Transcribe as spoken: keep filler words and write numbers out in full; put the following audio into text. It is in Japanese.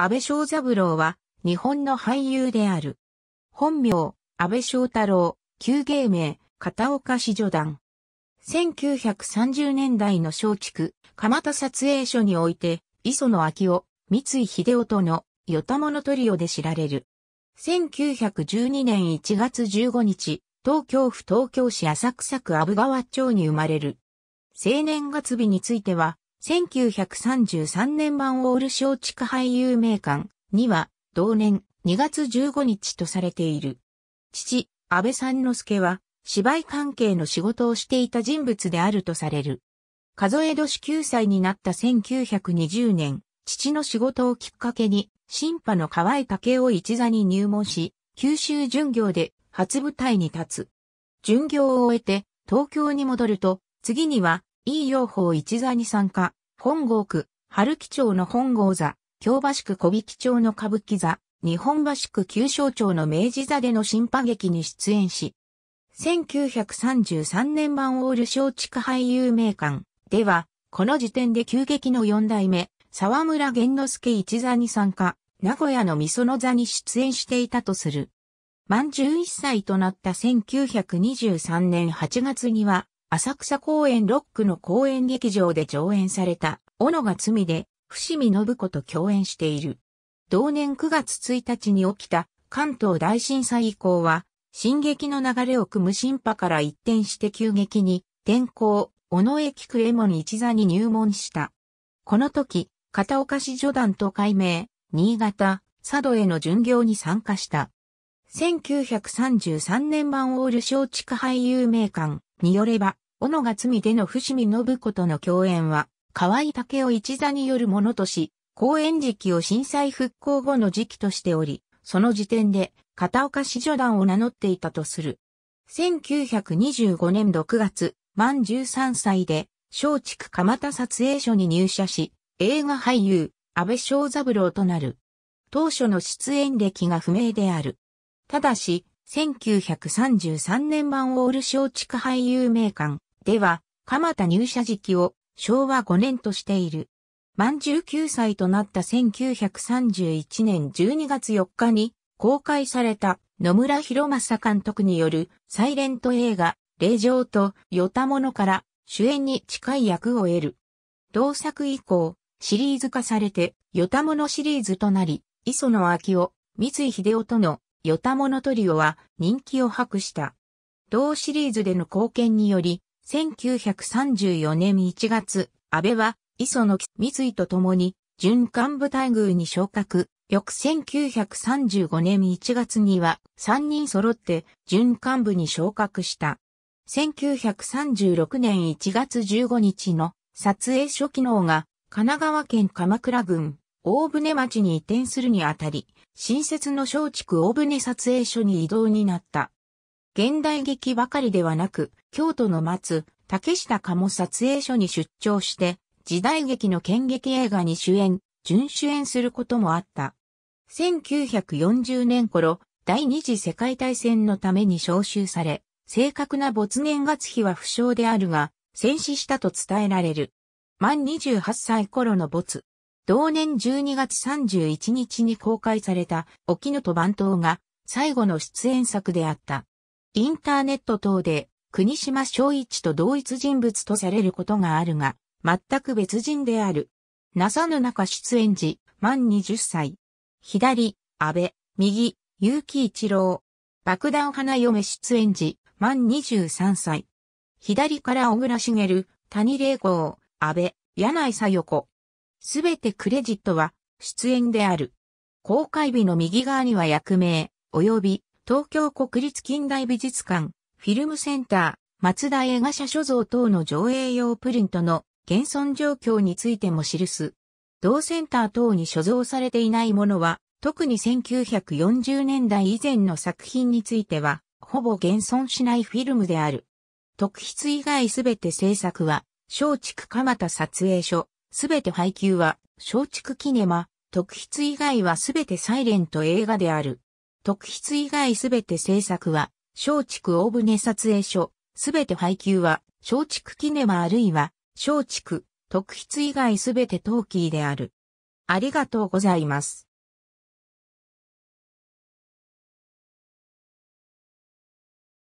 安部正三郎は、日本の俳優である。本名、安部正太郎、旧芸名、片岡子女団。せんきゅうひゃくさんじゅうねんだいの松竹、蒲田撮影所において、磯野昭夫、三井秀夫との、よたものトリオで知られる。せんきゅうひゃくじゅうにねんいちがつじゅうごにち、東京府東京市浅草区安部川町に生まれる。生年月日については、せんきゅうひゃくさんじゅうさんねん版オール松竹俳優名鑑には、同年にがつじゅうごにちとされている。父、安部三之助は、芝居関係の仕事をしていた人物であるとされる。数え年きゅうさいになったせんきゅうひゃくにじゅうねん、父の仕事をきっかけに、新派の河合武夫一座に入門し、九州巡業で初舞台に立つ。巡業を終えて、東京に戻ると、次には、井伊養蜂一座に参加、本郷区、春木町の本郷座、京橋区小引町の歌舞伎座、日本橋区九省町の明治座での新派劇に出演し、せんきゅうひゃくさんじゅうさんねん版オール松竹俳優名鑑では、この時点で旧劇のよんだいめ、沢村源之助一座に参加、名古屋の御園座に出演していたとする。満じゅういっさいとなったせんきゅうひゃくにじゅうさんねんはちがつには、浅草公園ロックの公演劇場で上演された、斧が罪で、伏見信子と共演している。同年くがつついたちに起きた関東大震災以降は、新劇の流れを組む新派から一転して旧劇に、転向、尾上菊右衛門一座に入門した。この時、片岡子女団と改名、新潟、佐渡への巡業に参加した。せんきゅうひゃくさんじゅうさんねん版オール松竹俳優名鑑によれば、斧が罪での伏見信子との共演は、河合武夫一座によるものとし、公演時期を震災復興後の時期としており、その時点で片岡子女団を名乗っていたとする。せんきゅうひゃくにじゅうごねんろくがつ、満じゅうさんさいで、松竹蒲田撮影所に入社し、映画俳優、安部正三郎となる。当初の出演歴が不明である。ただし、せんきゅうひゃくさんじゅうさんねん版オール松竹俳優名鑑では、蒲田入社時期を、しょうわごねんとしている。満じゅうきゅうさいとなったせんきゅうひゃくさんじゅういちねんじゅうにがつよっかに公開された野村弘正監督によるサイレント映画、令嬢とよたものから主演に近い役を得る。同作以降、シリーズ化されてよたものシリーズとなり、磯野昭夫、三井秀夫とのよたものトリオは人気を博した。同シリーズでの貢献により、せんきゅうひゃくさんじゅうよねんいちがつ、安部は、磯野三井と共に、準幹部待遇に昇格。翌せんきゅうひゃくさんじゅうごねんいちがつには、さんにん揃って、準幹部に昇格した。せんきゅうひゃくさんじゅうろくねんいちがつじゅうごにちの撮影所機能が、神奈川県鎌倉郡、大船町に移転するにあたり、新設の松竹大船撮影所に異動になった。現代劇ばかりではなく、京都の松、竹下佳も撮影所に出張して、時代劇の剣劇映画に主演、準主演することもあった。せんきゅうひゃくよんじゅうねんごろ、第二次世界大戦のために召集され、正確な没年月日は不詳であるが、戦死したと伝えられる。満にじゅうはっさい頃の没。同年じゅうにがつさんじゅういちにちに公開された、お絹と番頭が、最後の出演作であった。インターネット等で、国島正一と同一人物とされることがあるが、全く別人である。なさぬ中出演時、満にじゅっさい。左、安部、右、結城一郎。爆弾花嫁出演時、満にじゅうさんさい。左から小倉茂、谷麗郷、安部、柳井小夜子。すべてクレジットは、出演である。公開日の右側には役名、及び、東京国立近代美術館。フィルムセンター、松田映画社所蔵等の上映用プリントの現存状況についても記す。同センター等に所蔵されていないものは、特にせんきゅうひゃくよんじゅうねんだい以前の作品については、ほぼ現存しないフィルムである。特筆以外すべて制作は、松竹蒲田撮影所、すべて配給は、松竹キネマ、特筆以外はすべてサイレント映画である。特筆以外すべて制作は、松竹大船撮影所、すべて配給は、松竹キネマあるいは、松竹、特筆以外すべてトーキーである。ありがとうございます。